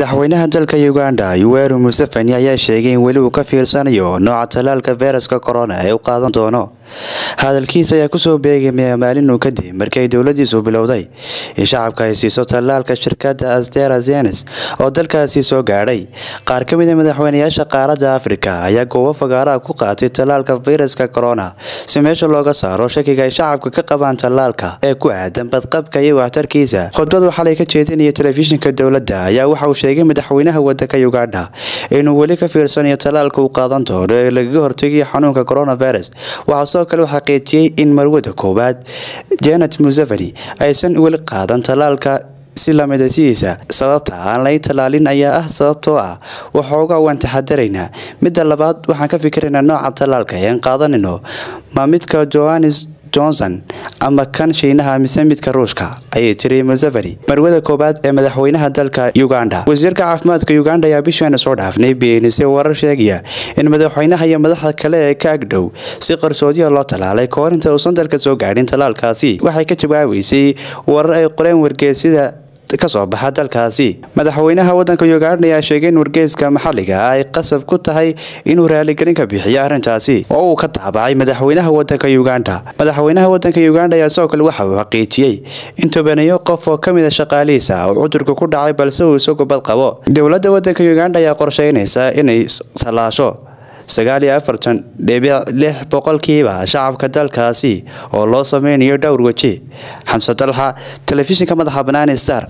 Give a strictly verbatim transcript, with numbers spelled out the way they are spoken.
madaxweynaha dalka Uganda Yoweri Museveni ayaa sheegay in weli uu ka fiirsanayo nooca talaalka fayraska corona ee uu qaadan doono. Hadalkiisa ayaa ku soo beegmay maalin kadib markay dawladdiisu bilowday in shacabka ay siiso talaalka shirkadda AstraZeneca oo dalkaasi soo gaaray. Qaar ka mid ah madaxweynayaasha qaaradda Afrika ayaa goobo fagaaraha ku qaatay talaalka fayraska corona si meesha looga saaro shakiga ay shacabka ka qabaan talaalka ee ku aadan badqabka iyo waxtarkiisa. Khudbad waxa ay ka jeedinayeen telefishinka dawladda ayaa waxa uu sheegay madaxweynaha wadanka Uganda inuu weli ka fiirsanayo talaalka uu qaadan doono ee lagaga hortagayo xanuunka coronavirus. Waxa soo kale xaqiijiyay in marwada koobaad Janet Museveni aysan weli qaadan talaalka si la midaysiisa sababta aan la talaalin ayaa ah sababtoo ah waxooga waan taxadaraynaa. Midda labaad waxaan ka fikiraynaa nooca talaalka ee aan qaadanayno ma midka Johannes Johnson ama kan Shiinaha mise midka Ruushka ayay tiri Museveni. Marwada koobaad ee madaxweynaha dalka Uganda. Wasiirka caafimaadka Uganda ayaa bishaan soo dhaafnay B B C warar sheegaya in madaxweynaha iyo madaxda kale ee ka agdhow si qarsoodi loo talaalay kahor inta uusan dalka soo gaarin talaalkaasi. Waxay ka jawaabaysay warar ay qoreen wargeysida kasoo baxay dalkaasi. Madaxweynaha wadanka Uganda ayaa sheegay in wargeyska maxalliga ay qasab ku tahay inuu raali galin ka bixiyo arrintaasi oo uu ka taabacay madaxweynaha wadanka Uganda. Madaxweynaha wadanka Uganda ayaa soo kale waxa uu xaqiijiyay in tobaneeyo qof oo kamid ah shaqaalihiisa uu cudurka ku dhacay balse uu isagu bad qabo. Dawladda wadanka Uganda ayaa qorsheynaysa inay salaasho sagaal iyo afartan dhibic lix boqolkiiba shacabka dalkaasi oo loo sameeyo dhowr waji. Xamsa Dalxa, telefishinka madaxa banaani Star.